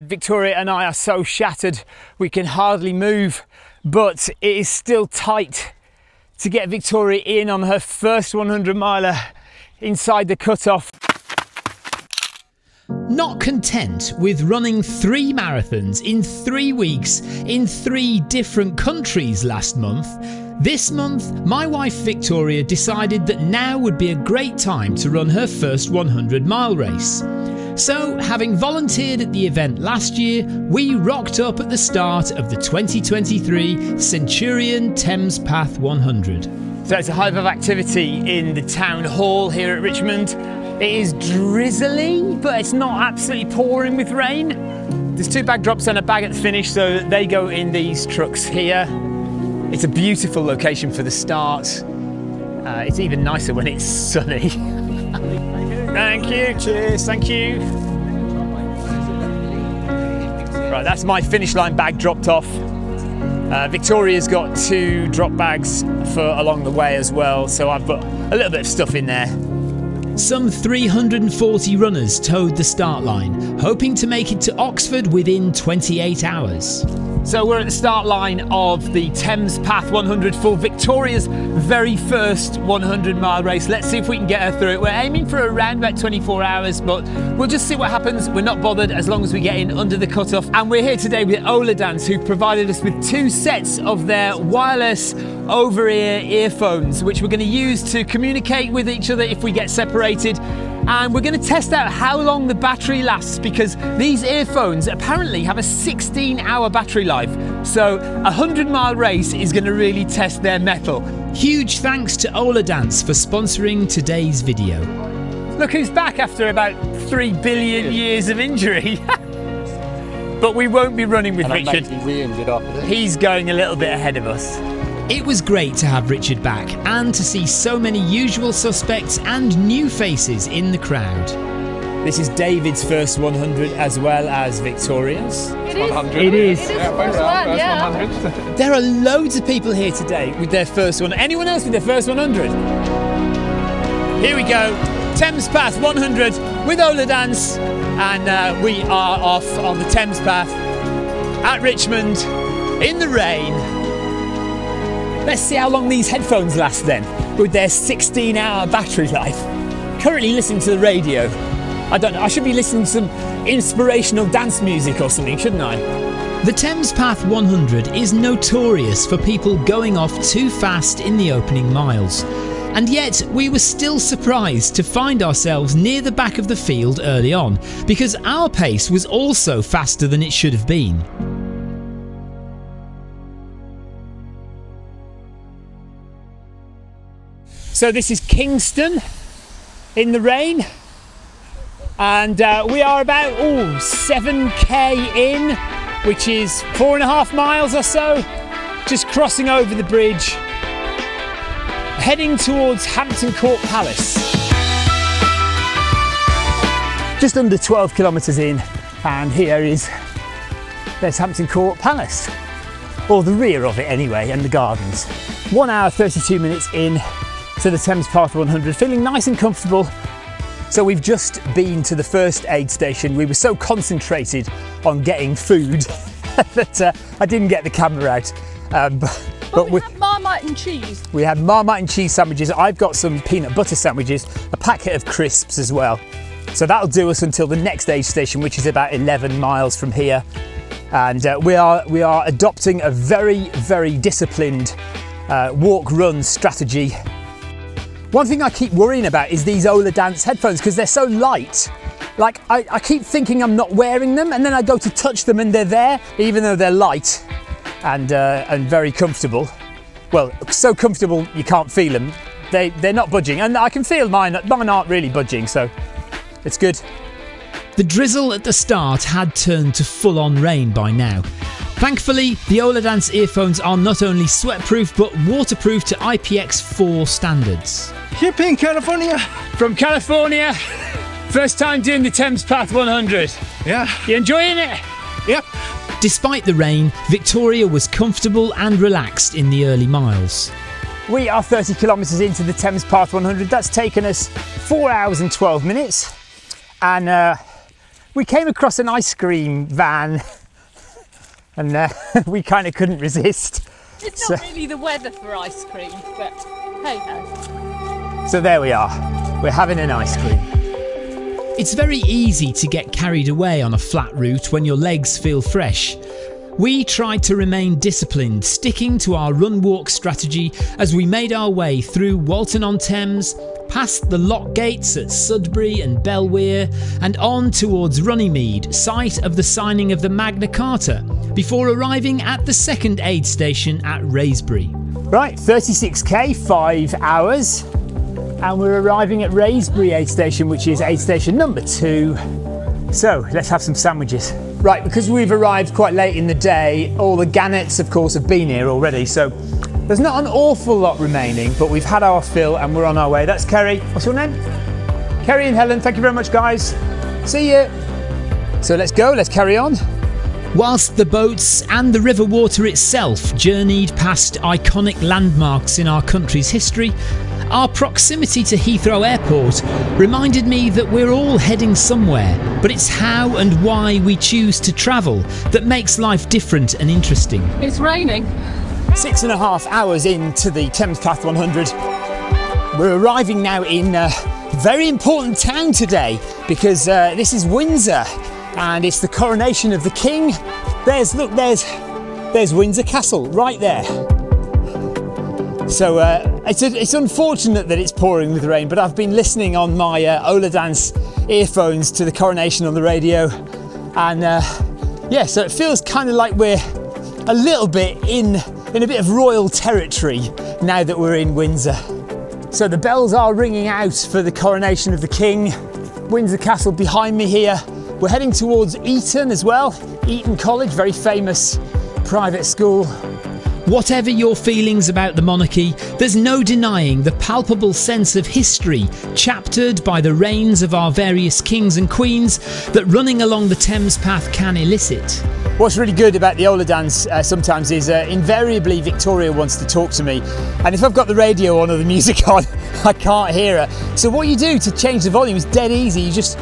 Victoria and I are so shattered we can hardly move, but it is still tight to get Victoria in on her first 100 miler inside the cutoff. Not content with running 3 marathons in 3 weeks in 3 different countries last month, this month my wife Victoria decided that now would be a great time to run her first 100 mile race. So, having volunteered at the event last year, we rocked up at the start of the 2023 Centurion Thames Path 100. So it's a hive of activity in the town hall here at Richmond. It is drizzly, but it's not absolutely pouring with rain. There's 2 bag drops and a bag at the finish, so they go in these trucks here. It's a beautiful location for the start. It's even nicer when it's sunny. Thank you, cheers, thank you. Right, that's my finish line bag dropped off. Victoria's got 2 drop bags for along the way as well, so I've got a little bit of stuff in there. Some 340 runners towed the start line, hoping to make it to Oxford within 28 hours. So we're at the start line of the Thames Path 100 for Victoria's very first 100 mile race. Let's see if we can get her through it. We're aiming for around about 24 hours, but we'll just see what happens. We're not bothered as long as we get in under the cutoff. And we're here today with Oladance, who provided us with 2 sets of their wireless over-ear earphones, which we're going to use to communicate with each other if we get separated. And we're going to test out how long the battery lasts, because these earphones apparently have a 16-hour battery life. So a 100-mile race is going to really test their mettle. Huge thanks to Oladance for sponsoring today's video. Look who's back after about 3 billion years of injury. But we won't be running with Richard. He's going a little bit ahead of us. It was great to have Richard back and to see so many usual suspects and new faces in the crowd. This is David's first 100 as well as Victoria's. It is. Yeah, first 100. There are loads of people here today with their first one. Anyone else with their first 100? Here we go. Thames Path 100 with Oladance, and we are off on the Thames Path at Richmond in the rain. Let's see how long these headphones last then, with their 16-hour battery life. Currently listening to the radio. I don't know, I should be listening to some inspirational dance music or something, shouldn't I? The Thames Path 100 is notorious for people going off too fast in the opening miles. And yet, we were still surprised to find ourselves near the back of the field early on, because our pace was also faster than it should have been. So this is Kingston in the rain, and we are about 7k in, which is 4.5 miles or so, just crossing over the bridge, heading towards Hampton Court Palace. Just under 12 kilometres in, and here is, there's Hampton Court Palace, or the rear of it anyway, and the gardens. 1 hour 32 minutes in to the Thames Path 100, feeling nice and comfortable. So we've just been to the first aid station. We were so concentrated on getting food that I didn't get the camera out. But we had Marmite and cheese. We had Marmite and cheese sandwiches. I've got some peanut butter sandwiches, a packet of crisps as well. So that'll do us until the next aid station, which is about 11 miles from here. And we are adopting a very, very disciplined walk-run strategy. One thing I keep worrying about is these Oladance headphones, because they're so light. Like, I keep thinking I'm not wearing them, and then I go to touch them and they're there, even though they're light and very comfortable. Well, so comfortable you can't feel them. They're not budging, and I can feel mine aren't really budging, so it's good. The drizzle at the start had turned to full-on rain by now. Thankfully, the Oladance earphones are not only sweatproof but waterproof to IPX4 standards. Yippee in California! From California, first time doing the Thames Path 100. Yeah. You enjoying it? Yep. Despite the rain, Victoria was comfortable and relaxed in the early miles. We are 30 kilometres into the Thames Path 100. That's taken us 4 hours and 12 minutes. And we came across an ice cream van and we kind of couldn't resist. It's not really the weather for ice cream, but hey ho. So there we are, we're having an ice cream. It's very easy to get carried away on a flat route when your legs feel fresh. We tried to remain disciplined, sticking to our run-walk strategy as we made our way through Walton-on-Thames, past the lock gates at Sudbury and Belwear, and on towards Runnymede, site of the signing of the Magna Carta, before arriving at the second aid station at Wraysbury. Right, 36k, 5 hours, and we're arriving at Wraysbury aid station, which is aid station number 2. So let's have some sandwiches. Right, because we've arrived quite late in the day, all the gannets, of course, have been here already, so there's not an awful lot remaining, but we've had our fill and we're on our way. That's Kerry. What's your name? Kerry and Helen, thank you very much, guys. See you. So let's go, let's carry on. Whilst the boats and the river water itself journeyed past iconic landmarks in our country's history, our proximity to Heathrow Airport reminded me that we're all heading somewhere, but it's how and why we choose to travel that makes life different and interesting. It's raining. 6.5 hours into the Thames Path 100. We're arriving now in a very important town today, because this is Windsor, and it's the coronation of the king. There's, look, there's Windsor Castle right there. So it's unfortunate that it's pouring with rain, but I've been listening on my Oladance earphones to the coronation on the radio, and yeah, so it feels kind of like we're a little bit in a bit of royal territory now that we're in Windsor. So the bells are ringing out for the coronation of the king. Windsor Castle behind me here. We're heading towards Eton as well. Eton College, very famous private school. Whatever your feelings about the monarchy, there's no denying the palpable sense of history chaptered by the reigns of our various kings and queens that running along the Thames Path can elicit. What's really good about the Oladance sometimes is invariably Victoria wants to talk to me, and if I've got the radio on or the music on, I can't hear her. So what you do to change the volume is dead easy. You just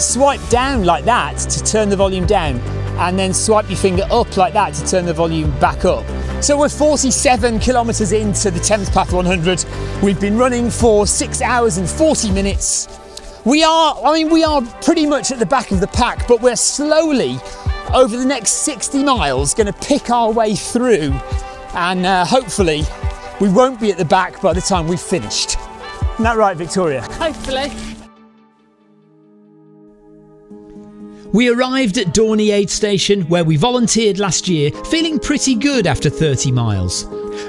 swipe down like that to turn the volume down, and then swipe your finger up like that to turn the volume back up. So we're 47 kilometres into the Thames Path 100. We've been running for 6 hours and 40 minutes. We are pretty much at the back of the pack, but we're slowly, over the next 60 miles, going to pick our way through, and hopefully we won't be at the back by the time we've finished. Isn't that right, Victoria? Hopefully. We arrived at Dorney aid station, where we volunteered last year, feeling pretty good after 30 miles.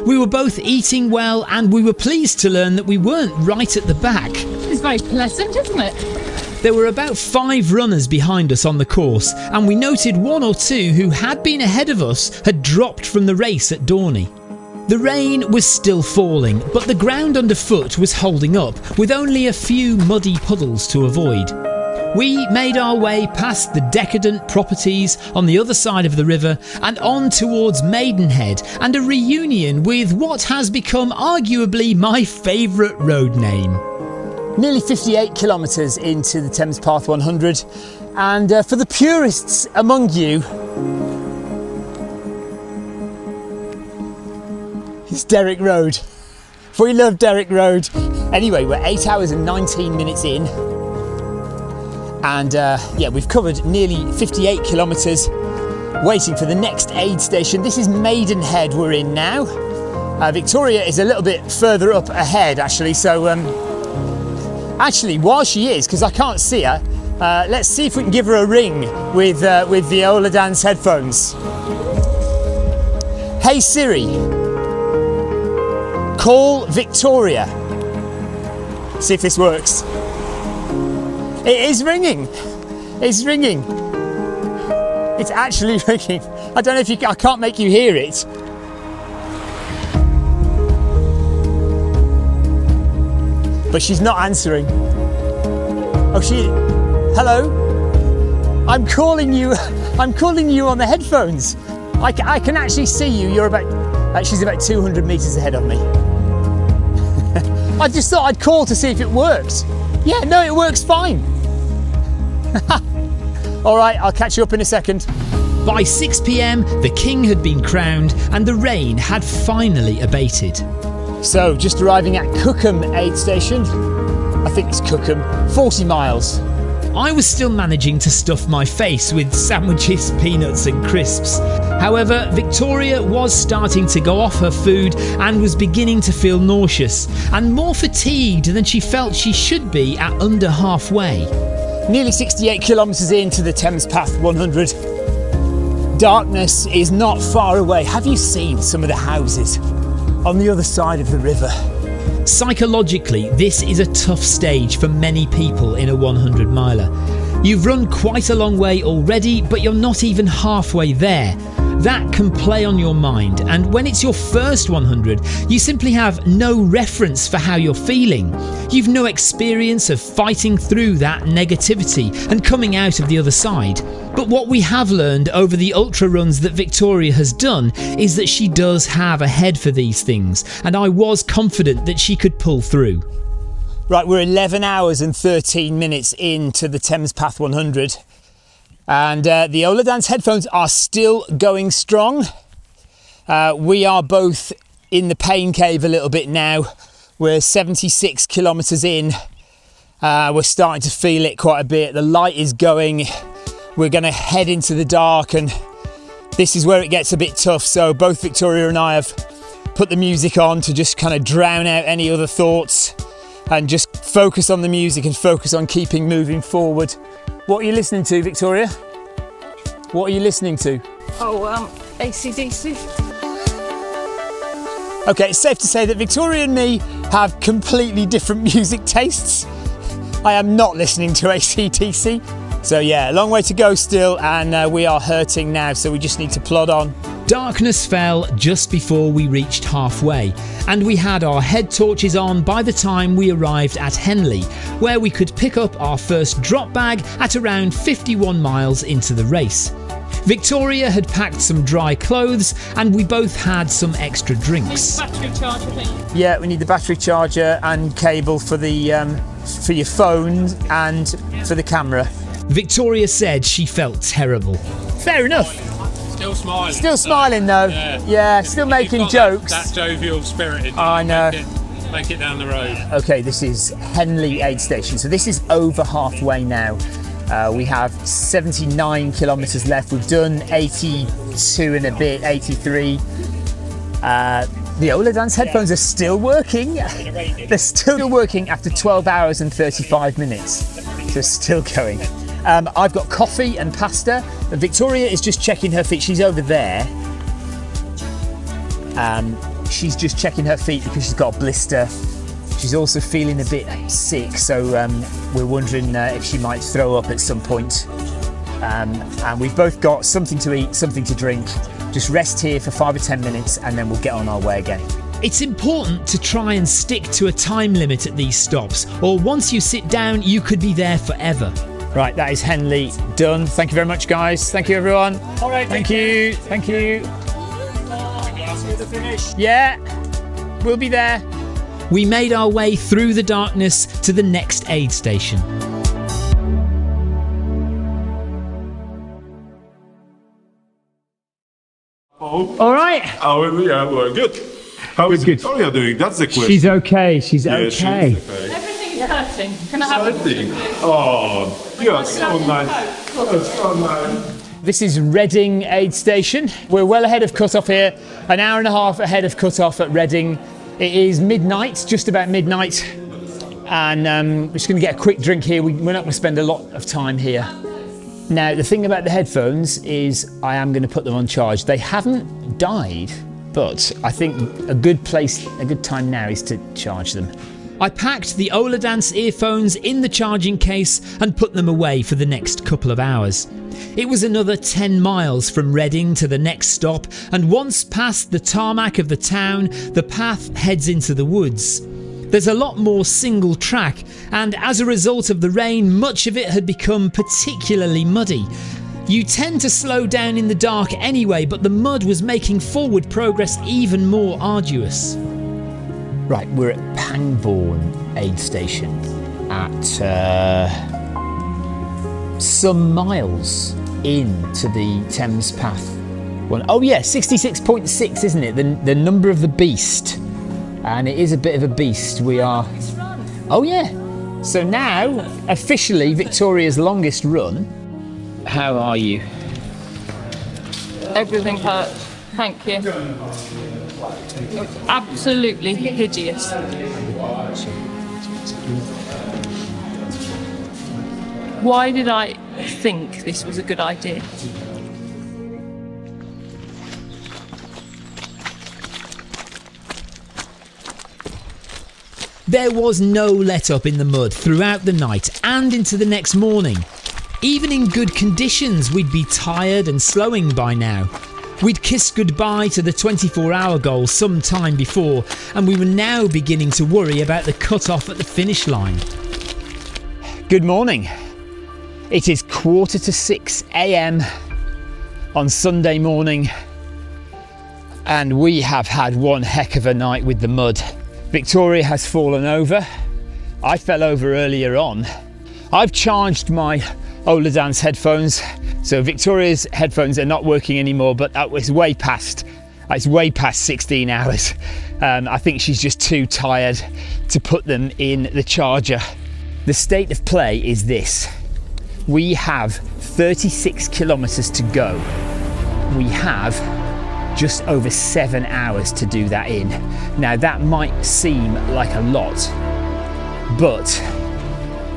We were both eating well, and we were pleased to learn that we weren't right at the back. It's very pleasant, isn't it? There were about 5 runners behind us on the course, and we noted 1 or 2 who had been ahead of us had dropped from the race at Dorney. The rain was still falling, but the ground underfoot was holding up, with only a few muddy puddles to avoid. We made our way past the decadent properties on the other side of the river and on towards Maidenhead and a reunion with what has become arguably my favourite road name. Nearly 58 kilometres into the Thames Path 100, and for the purists among you, it's Derek Road. We love Derek Road. Anyway, we're 8 hours and 19 minutes in. And yeah, we've covered nearly 58 kilometres, waiting for the next aid station. This is Maidenhead we're in now. Victoria is a little bit further up ahead, actually. So actually, while she is, because I can't see her, let's see if we can give her a ring with the Oladance headphones. Hey Siri, call Victoria. See if this works. It is ringing. It's ringing. It's actually ringing. I don't know if you... I can't make you hear it. But she's not answering. Oh, she... Hello? I'm calling you. I'm calling you on the headphones. I can actually see you. You're about... she's about 200 metres ahead of me. I just thought I'd call to see if it worked. Yeah, no, it works fine. All right, I'll catch you up in a second. By 6 p.m, the king had been crowned and the rain had finally abated. So, just arriving at Cookham aid station. I think it's Cookham, 40 miles. I was still managing to stuff my face with sandwiches, peanuts and crisps. However, Victoria was starting to go off her food and was beginning to feel nauseous and more fatigued than she felt she should be at under halfway. Nearly 68 kilometres into the Thames Path 100. Darkness is not far away. Have you seen some of the houses on the other side of the river? Psychologically, this is a tough stage for many people in a 100 miler. You've run quite a long way already, but you're not even halfway there. That can play on your mind, and when it's your first 100, you simply have no reference for how you're feeling. You've no experience of fighting through that negativity and coming out of the other side. But what we have learned over the ultra runs that Victoria has done is that she does have a head for these things, and I was confident that she could pull through. Right, we're 11 hours and 13 minutes into the Thames Path 100. And the Oladance headphones are still going strong. We are both in the pain cave a little bit now. We're 76 kilometres in. We're starting to feel it quite a bit. The light is going. We're going to head into the dark, and this is where it gets a bit tough. So both Victoria and I have put the music on to just kind of drown out any other thoughts and just focus on the music and focus on keeping moving forward. What are you listening to, Victoria? What are you listening to? Oh, AC/DC. Okay, it's safe to say that Victoria and me have completely different music tastes. I am not listening to AC/DC. So yeah, a long way to go still, and we are hurting now, so we just need to plod on. Darkness fell just before we reached halfway, and we had our head torches on by the time we arrived at Henley, where we could pick up our first drop bag at around 51 miles into the race. Victoria had packed some dry clothes, and we both had some extra drinks. We need the battery charger, I think. Yeah, we need the battery charger and cable for the for your phone and for the camera. Victoria said she felt terrible. Fair enough. Still smiling. Still smiling though. Yeah, still making jokes. That jovial spirit. I know. Make it down the road. Okay, this is Henley aid station. So this is over halfway now. We have 79 kilometres left. We've done 82 and a bit, 83. The Oladance headphones are still working. They're still working after 12 hours and 35 minutes. So still going. I've got coffee and pasta. Victoria is just checking her feet. She's over there. She's just checking her feet because she's got a blister. She's also feeling a bit sick, so we're wondering if she might throw up at some point. And we've both got something to eat, something to drink. Just rest here for 5 or 10 minutes and then we'll get on our way again. It's important to try and stick to a time limit at these stops, or once you sit down, you could be there forever. Right, that is Henley done. Thank you very much, guys. Thank you, everyone. All right, thank you. Yeah, we'll be there. We made our way through the darkness to the next aid station. Oh. All right. Oh, yeah, we're good. How is Victoria doing? That's the question. She's okay. She's okay. She's okay. Hurting. Can I have hurting? Oh, you are so nice. Oh, so nice. This is Reading aid station. We're well ahead of cut-off here, an hour and a half ahead of cut-off at Reading. It is midnight, just about midnight, and we're just going to get a quick drink here. We're not going to spend a lot of time here. Now, the thing about the headphones is I am going to put them on charge. They haven't died, but I think a good time now is to charge them. I packed the Oladance earphones in the charging case and put them away for the next couple of hours. It was another 10 miles from Reading to the next stop, and once past the tarmac of the town, the path heads into the woods. There's a lot more single track, and as a result of the rain, much of it had become particularly muddy. You tend to slow down in the dark anyway, but the mud was making forward progress even more arduous. Right, we're at Pangbourne aid station at some miles into the Thames Path. One, oh yeah, 66.6, isn't it? The number of the beast. And it is a bit of a beast. We are... Oh yeah. So now, officially, Victoria's longest run. How are you? Everything hurts. Thank you. Absolutely hideous. Why did I think this was a good idea? There was no let-up in the mud throughout the night and into the next morning. Even in good conditions, we'd be tired and slowing by now. We'd kissed goodbye to the 24-hour goal some time before, and we were now beginning to worry about the cut-off at the finish line. Good morning. It is 6:15 a.m. on Sunday morning, and we have had one heck of a night with the mud. Victoria has fallen over. I fell over earlier on. I've charged my Oladance headphones, so Victoria's headphones are not working anymore, but that was way past. It's way past 16 hours. I think she's just too tired to put them in the charger. The state of play is this. We have 36 kilometres to go. We have just over 7 hours to do that in. Now that might seem like a lot, but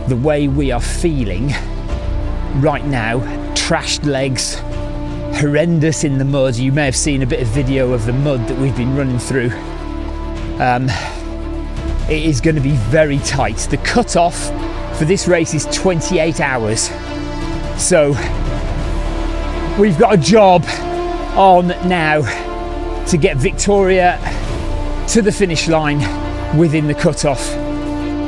the way we are feeling right now, trashed legs, horrendous in the mud. You may have seen a bit of video of the mud that we've been running through. It is going to be very tight. The cut-off for this race is 28 hours. So we've got a job on now to get Victoria to the finish line within the cut-off.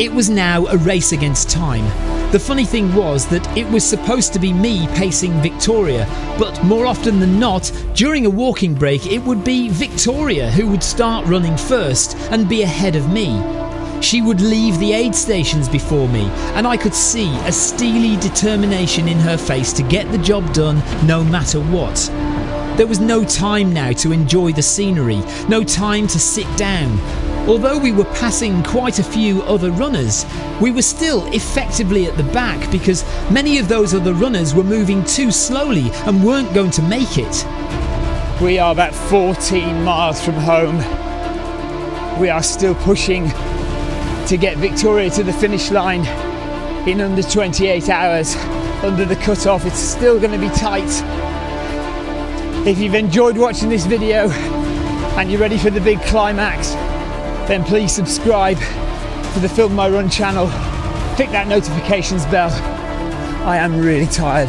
It was now a race against time. The funny thing was that it was supposed to be me pacing Victoria, but more often than not, during a walking break, it would be Victoria who would start running first and be ahead of me. She would leave the aid stations before me, and I could see a steely determination in her face to get the job done no matter what. There was no time now to enjoy the scenery, no time to sit down. Although we were passing quite a few other runners, we were still effectively at the back because many of those other runners were moving too slowly and weren't going to make it. We are about 14 miles from home. We are still pushing to get Victoria to the finish line in under 28 hours, under the cut-off. It's still going to be tight. If you've enjoyed watching this video and you're ready for the big climax, then please subscribe to the Film My Run channel. Click that notifications bell. I am really tired,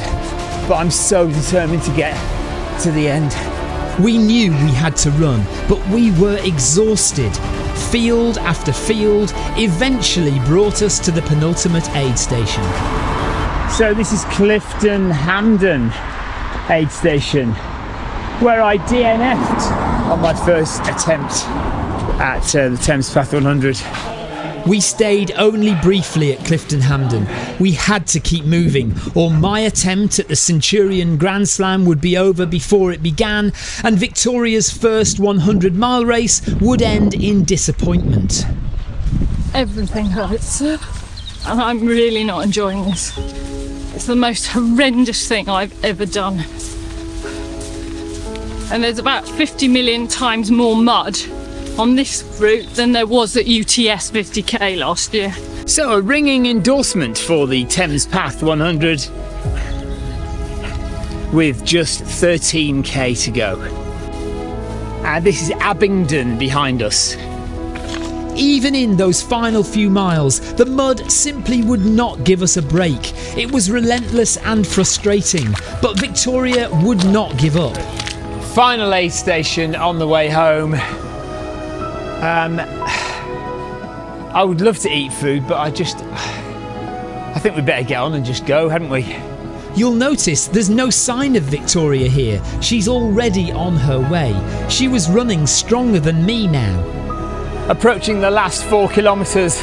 but I'm so determined to get to the end. We knew we had to run, but we were exhausted. Field after field eventually brought us to the penultimate aid station. So this is Clifton Hampden aid station, where I DNF'd on my first attempt at the Thames Path 100. We stayed only briefly at Clifton Hampden. We had to keep moving, or my attempt at the Centurion Grand Slam would be over before it began, and Victoria's first 100-mile race would end in disappointment. Everything hurts, and I'm really not enjoying this. It's the most horrendous thing I've ever done. And there's about 50 million times more mud on this route than there was at UTS 50k last year. So a ringing endorsement for the Thames Path 100 with just 13k to go. And this is Abingdon behind us. Even in those final few miles, the mud simply would not give us a break. It was relentless and frustrating, but Victoria would not give up. Final aid station on the way home. I would love to eat food, but I think we better get on and just go, hadn't we? You'll notice there's no sign of Victoria here. She's already on her way. She was running stronger than me now. Approaching the last 4 kilometres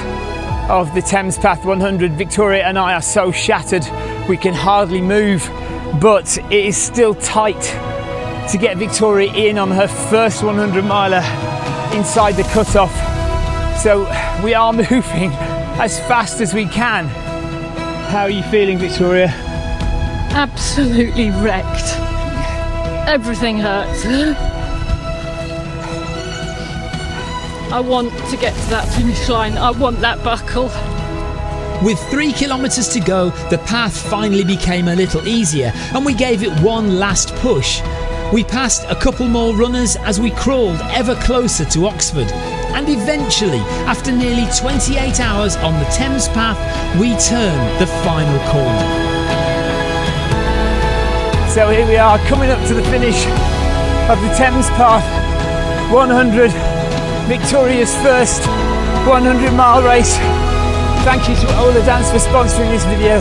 of the Thames Path 100, Victoria and I are so shattered. we can hardly move, but it is still tight to get Victoria in on her first 100 miler inside the cutoff. So we are moving as fast as we can. How are you feeling, Victoria? Absolutely wrecked. Everything hurts. I want to get to that finish line. I want that buckle. With 3 kilometres to go, the path finally became a little easier and we gave it one last push. We passed a couple more runners as we crawled ever closer to Oxford. And eventually, after nearly 28 hours on the Thames Path, we turned the final corner. So here we are, coming up to the finish of the Thames Path 100, Victoria's first 100 mile race. Thank you to Oladance for sponsoring this video.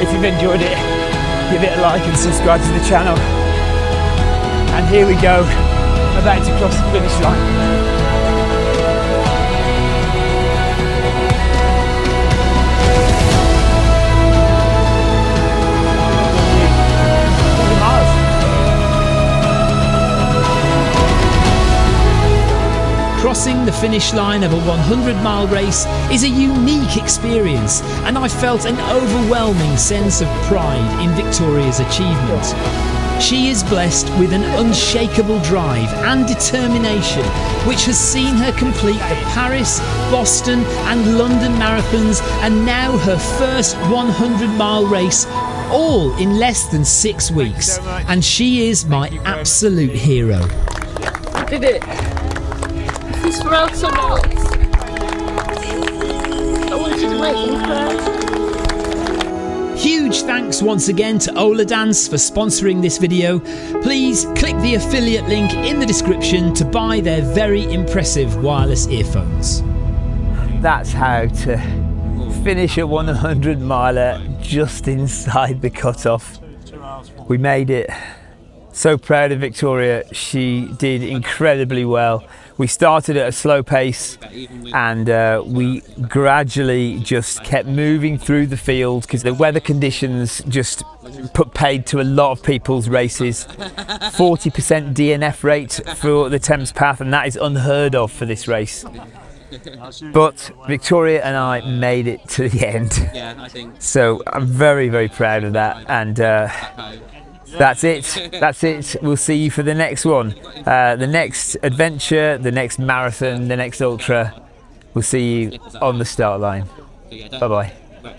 If you've enjoyed it, give it a like and subscribe to the channel. And here we go, about to cross the finish line. Crossing the finish line of a 100-mile race is a unique experience, and I felt an overwhelming sense of pride in Victoria's achievement. She is blessed with an unshakable drive and determination, which has seen her complete the Paris, Boston and London marathons, and now her first 100-mile race, all in less than 6 weeks. And she is my absolute hero. I did it. For out some more. I wanted to make them. Huge thanks once again to Oladance for sponsoring this video. Please click the affiliate link in the description to buy their very impressive wireless earphones. That's how to finish a 100 miler just inside the cutoff. We made it. So proud of Victoria, she did incredibly well. We started at a slow pace and we gradually just kept moving through the field because the weather conditions just put paid to a lot of people's races. 40% DNF rate for the Thames Path, and that is unheard of for this race. But Victoria and I made it to the end. So I'm very, very proud of that. And that's it, we'll see you for the next one, the next adventure, the next marathon, the next ultra. We'll see you on the start line. Bye bye.